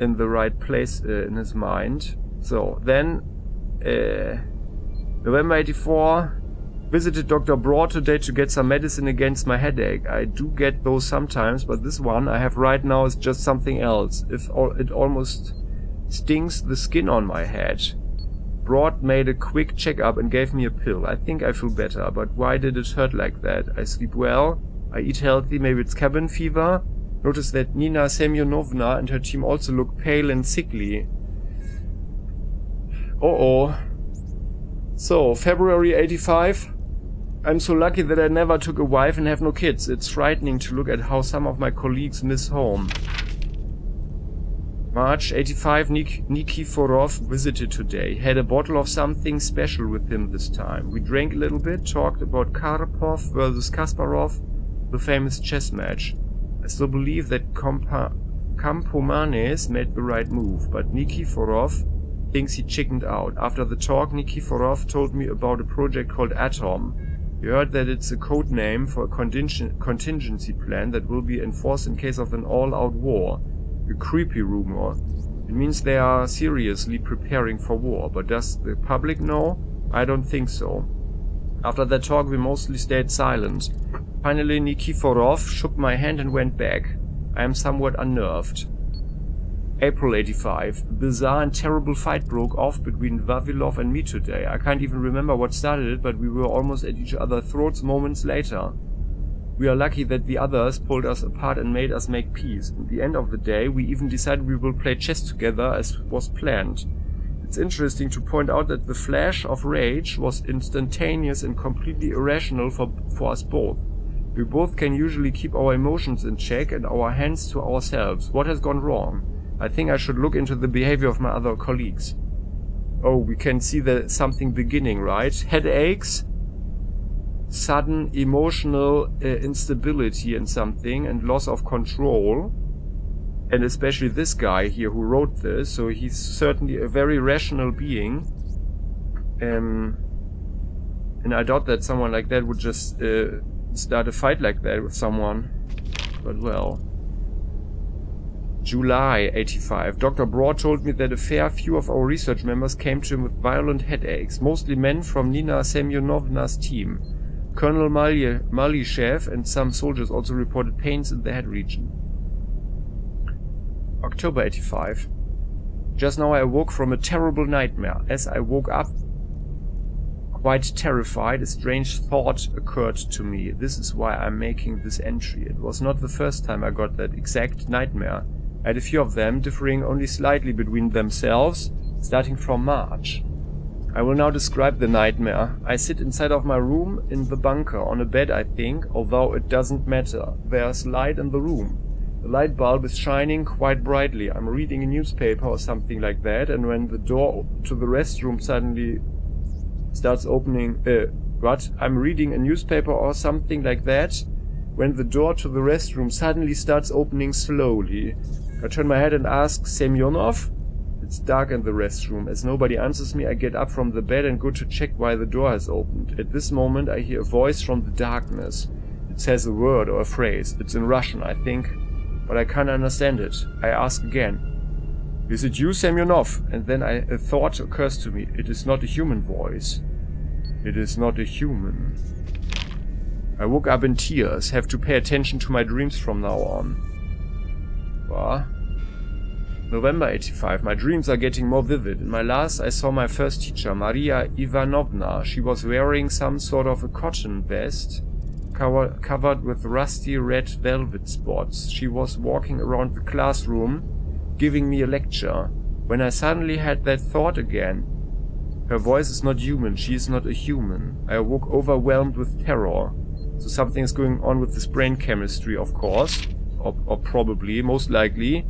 in the right place uh, in his mind. So then, uh, November eighty-four, visited Doctor Braud today to get some medicine against my headache. I do get those sometimes, but this one I have right now is just something else. If all, it almost stings the skin on my head. Broad made a quick checkup and gave me a pill. I think I feel better, but why did it hurt like that? I sleep well, I eat healthy, maybe it's cabin fever. Notice that Nina Semyonovna and her team also look pale and sickly. Uh oh. So, February eighty-five. I'm so lucky that I never took a wife and have no kids. It's frightening to look at how some of my colleagues miss home. March eighty-five, Nik Nikiforov visited today. Had a bottle of something special with him this time. We drank a little bit, talked about Karpov versus Kasparov, the famous chess match. I still believe that Kampa Kampomanes made the right move, but Nikiforov thinks he chickened out. After the talk, Nikiforov told me about a project called Atom. You heard that it's a code name for a contingency plan that will be enforced in case of an all-out war. A creepy rumor. It means they are seriously preparing for war, but does the public know? I don't think so. After that talk, we mostly stayed silent. Finally, Nikiforov shook my hand and went back. I am somewhat unnerved. April eighty-five. A bizarre and terrible fight broke off between Vavilov and me today. I can't even remember what started it, but we were almost at each other's throats moments later. We are lucky that the others pulled us apart and made us make peace. At the end of the day, we even decided we will play chess together as was planned. It's interesting to point out that the flash of rage was instantaneous and completely irrational for, for us both. We both can usually keep our emotions in check and our hands to ourselves. What has gone wrong? I think I should look into the behavior of my other colleagues. Oh, we can see there's something beginning, right? Headaches? Sudden emotional uh, instability and something, and loss of control, and especially this guy here who wrote this, so he's certainly a very rational being, um, and I doubt that someone like that would just uh, start a fight like that with someone, but well. July eighty-five. Doctor Braud told me that a fair few of our research members came to him with violent headaches, mostly men from Nina Semyonovna's team. Colonel Malyshev and some soldiers also reported pains in the head region. October eighty-five. Just now I awoke from a terrible nightmare. As I woke up, quite terrified, a strange thought occurred to me. This is why I'm making this entry. It was not the first time I got that exact nightmare. I had a few of them, differing only slightly between themselves, starting from March. I will now describe the nightmare. I sit inside of my room in the bunker, on a bed I think, although it doesn't matter. There's light in the room. The light bulb is shining quite brightly. I'm reading a newspaper or something like that, and when the door to the restroom suddenly starts opening... Uh, what? I'm reading a newspaper or something like that, when the door to the restroom suddenly starts opening slowly. I turn my head and ask, Semyonov? It's dark in the restroom. As nobody answers me, I get up from the bed and go to check why the door has opened. At this moment, I hear a voice from the darkness. It says a word or a phrase. It's in Russian, I think, but I can't understand it. I ask again, "Is it you, Semyonov?" And then I, a thought occurs to me. It is not a human voice. It is not a human. I woke up in tears. Have to pay attention to my dreams from now on. What? November eighty-five. My dreams are getting more vivid. In my last, I saw my first teacher, Maria Ivanovna. She was wearing some sort of a cotton vest cover covered with rusty red velvet spots. She was walking around the classroom, giving me a lecture. When I suddenly had that thought again, her voice is not human, she is not a human. I awoke overwhelmed with terror. So something is going on with this brain chemistry, of course, or, or probably, most likely.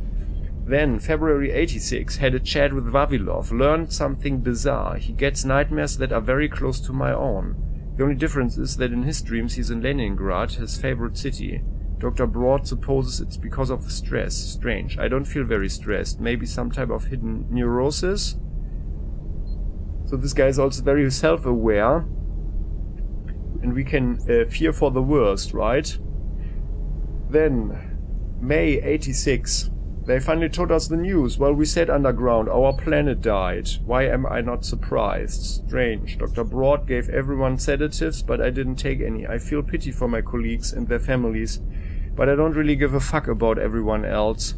Then, February eighty-six, had a chat with Vavilov, learned something bizarre. He gets nightmares that are very close to my own. The only difference is that in his dreams he's in Leningrad, his favorite city. Doctor Braud supposes it's because of the stress. Strange. I don't feel very stressed. Maybe some type of hidden neurosis? So this guy is also very self-aware. And we can uh, fear for the worst, right? Then, May eighty-six. They finally told us the news. While we sat underground, our planet died. Why am I not surprised? Strange. Doctor Braud gave everyone sedatives, but I didn't take any. I feel pity for my colleagues and their families, but I don't really give a fuck about everyone else.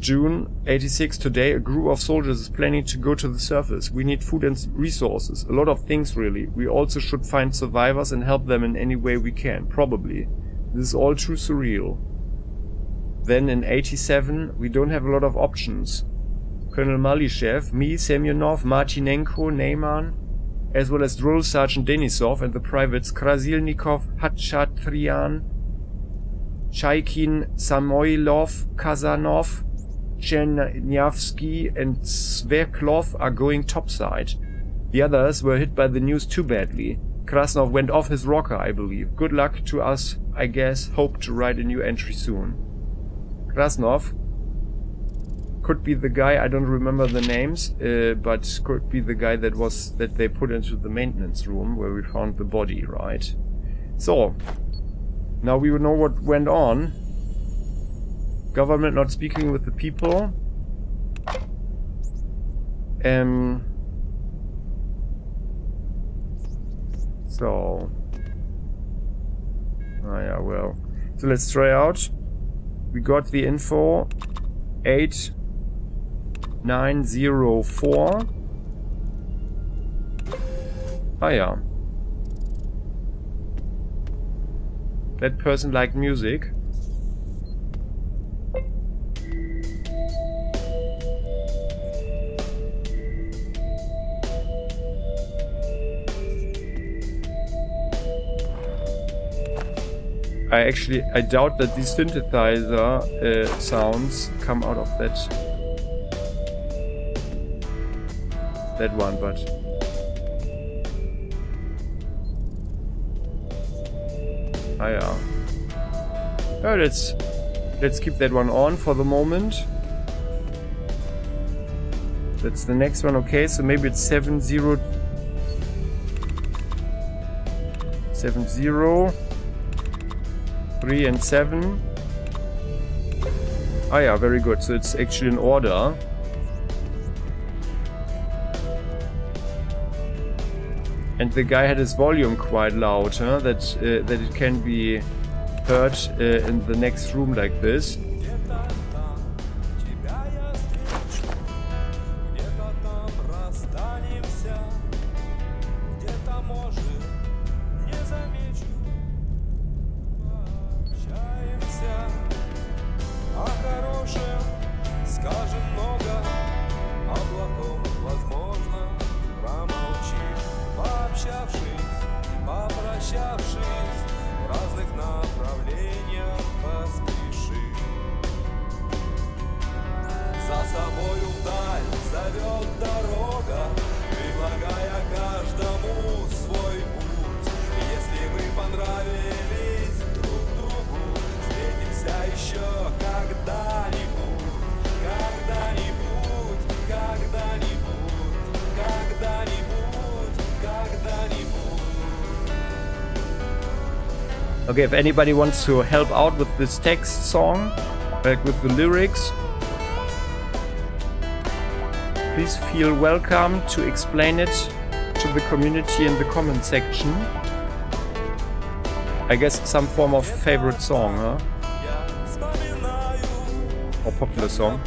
June eighty-six. Today, a group of soldiers is planning to go to the surface. We need food and resources. A lot of things, really. We also should find survivors and help them in any way we can. Probably. This is all too surreal. Then in eighty-seven, we don't have a lot of options. Colonel Malyshev, me, Semyonov, Martinenko, Neiman, as well as Drill Sergeant Denisov and the privates Krasilnikov, Hachatryan, Chaikin, Samoylov, Kazanov, Chernyavsky and Sveklov are going topside. The others were hit by the news too badly. Krasnov went off his rocker, I believe. Good luck to us, I guess. Hope to write a new entry soon. Krasnov could be the guy, I don't remember the names, uh, but could be the guy that was that they put into the maintenance room where we found the body, right? So, now we know what went on. Government not speaking with the people. Um... So... Oh yeah, well... So let's try out. We got the info. eight nine zero four. Oh yeah. That person liked music. I actually, I doubt that these synthesizer uh, sounds come out of that that one, but ah yeah. Oh, let's let's keep that one on for the moment. That's the next one, okay? So maybe it's seven zero seven zero. Three and seven. Ah yeah, very good. So it's actually in order. And the guy had his volume quite loud, huh? That uh, that it can be heard uh, in the next room like this. Okay, if anybody wants to help out with this text song, like with the lyrics, please feel welcome to explain it to the community in the comment section. I guess some form of favorite song, huh? Or popular song.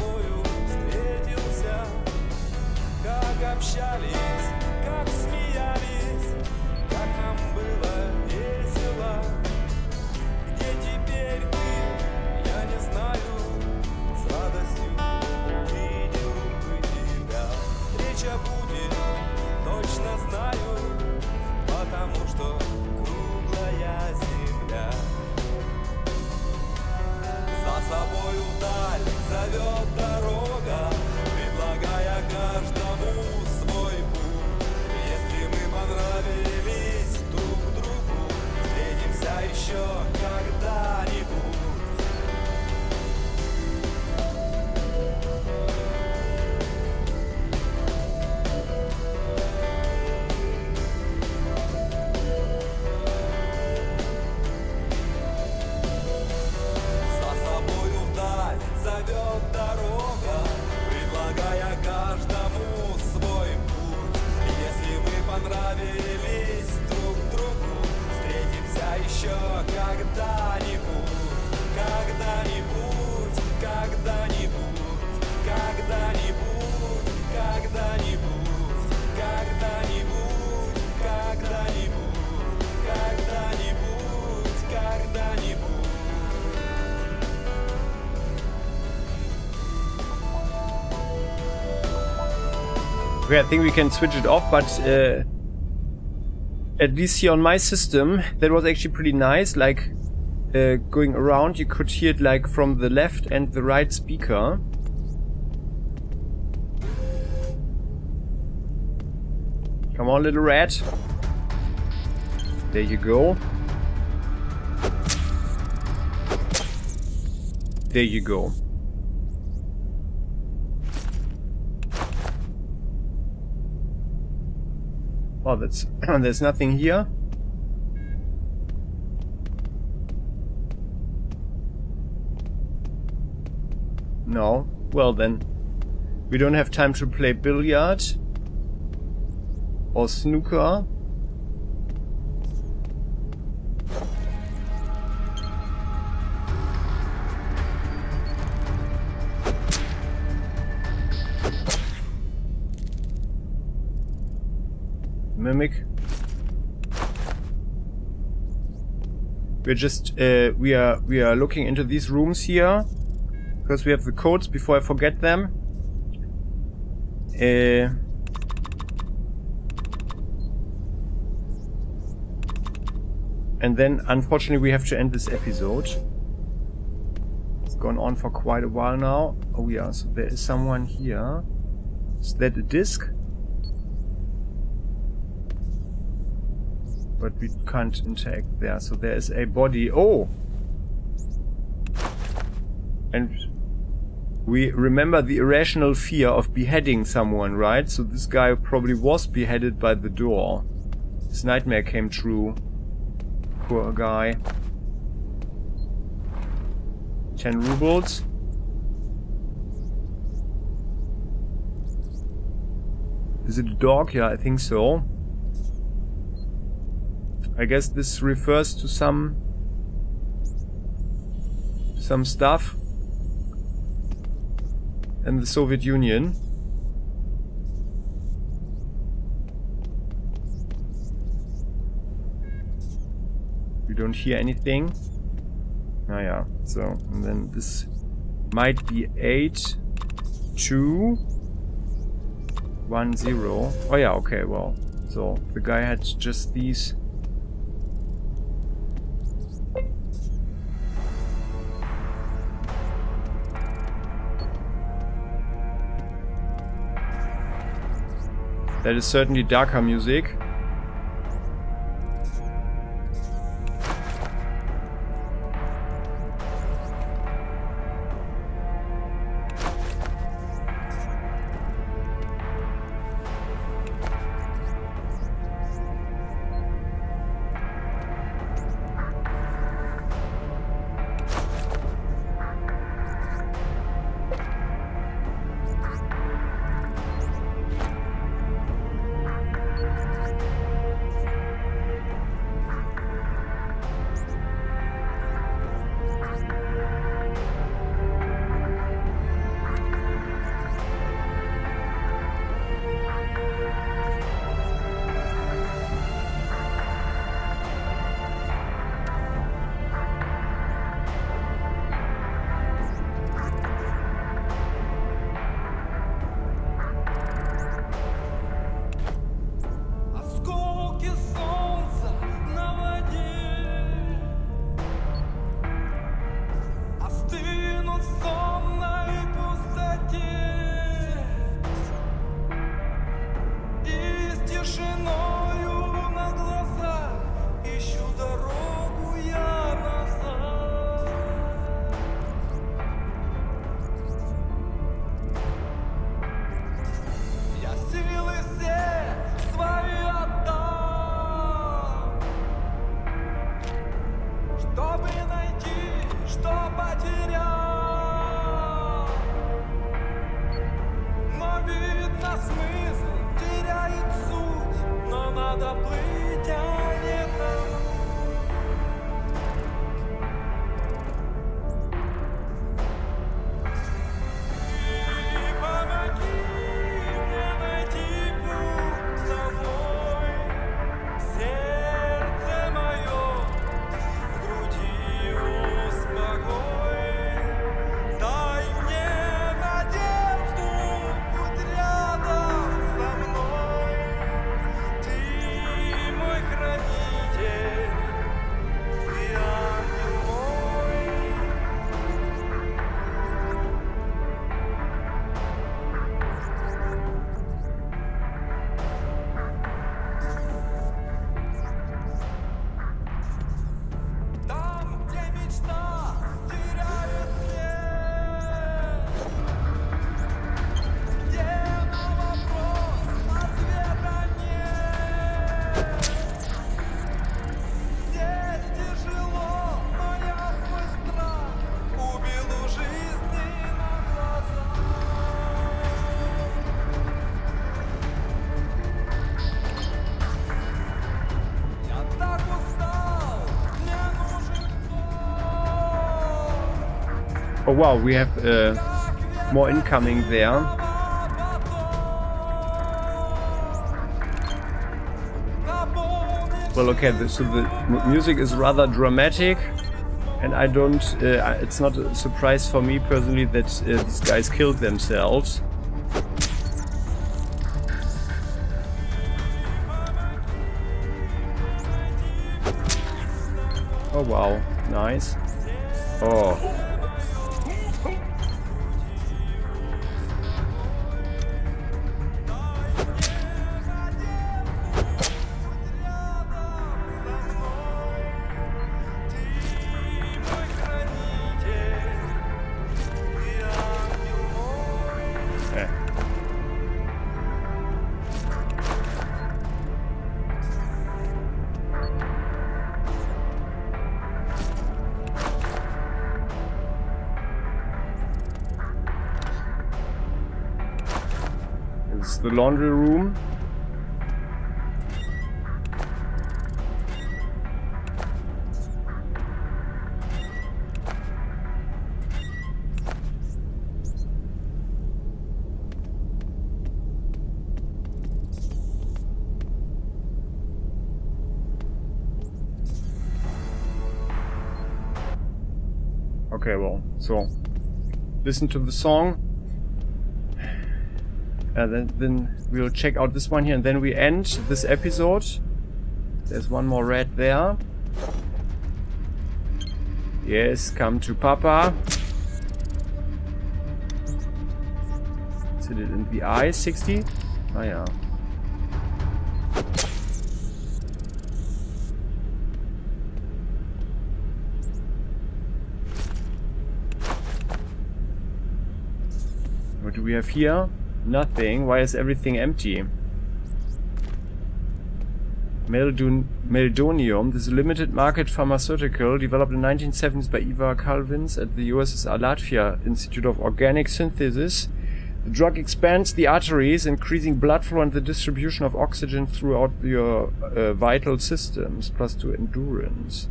I think we can switch it off, but uh, at least here on my system, that was actually pretty nice. Like uh, going around, you could hear it like from the left and the right speaker. Come on, little rat. There you go. There you go. Oh, that's there's nothing here. No. Well then, we don't have time to play billiard or snooker. Mimic. We're just uh, we are we are looking into these rooms here because we have the codes before I forget them. Uh, and then unfortunately we have to end this episode. It's gone on for quite a while now. Oh yeah, so there is someone here. Is that a disc? But we can't interact there, so there is a body. Oh! And we remember the irrational fear of beheading someone, right? So this guy probably was beheaded by the door. His nightmare came true. Poor guy. Ten rubles. Is it a dog? Yeah, I think so. I guess this refers to some some stuff in the Soviet Union. You don't hear anything. Ah, yeah. So and then this might be eight two one zero. Oh yeah. Okay. Well. So the guy had just these. That is certainly darker music. Yeah. Oh wow, we have uh, more incoming there. Well, okay, so the music is rather dramatic, and I don't, uh, it's not a surprise for me personally that uh, these guys killed themselves. Oh wow, nice. Oh. The laundry room. Okay, well, so listen to the song. Uh, then, then we'll check out this one here, and then we end this episode. There's one more rat there. Yes, come to Papa. Is it in the eye? sixty? Ah, yeah. What do we have here? Nothing. Why is everything empty? Meldonium. This limited market pharmaceutical developed in nineteen seventies by Eva Kalvins at the U S S R Latvia Institute of Organic Synthesis. The drug expands the arteries, increasing blood flow and the distribution of oxygen throughout your uh, vital systems, plus to endurance.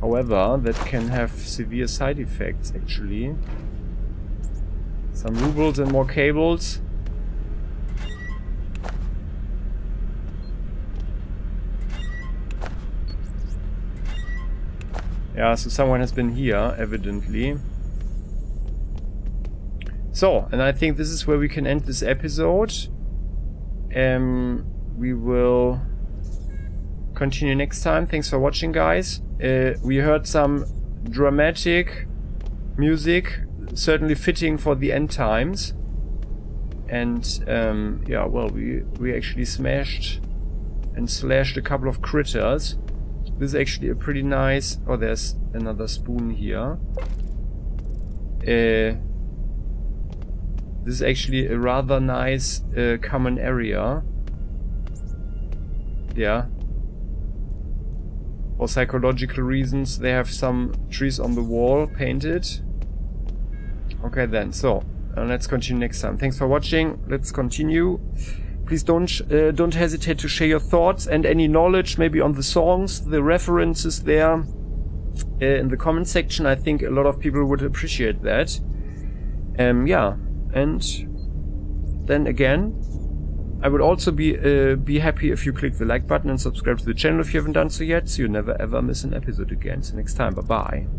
However, that can have severe side effects, actually. Some rubles and more cables. Yeah, so someone has been here, evidently. So, and I think this is where we can end this episode. Um, we will continue next time. Thanks for watching, guys. Uh, we heard some dramatic music. Certainly fitting for the end times, and um, yeah, well, we we actually smashed and slashed a couple of critters. This is actually a pretty nice. Oh, there's another spoon here. Uh, this is actually a rather nice uh, common area. Yeah. For psychological reasons, they have some trees on the wall painted. Okay then, so uh, let's continue next time. Thanks for watching. Let's continue. Please don't uh, don't hesitate to share your thoughts and any knowledge, maybe on the songs, the references there uh, in the comment section. I think a lot of people would appreciate that. Um, yeah, and then again, I would also be uh, be happy if you click the like button and subscribe to the channel if you haven't done so yet, so you never ever miss an episode again. So next time, bye bye.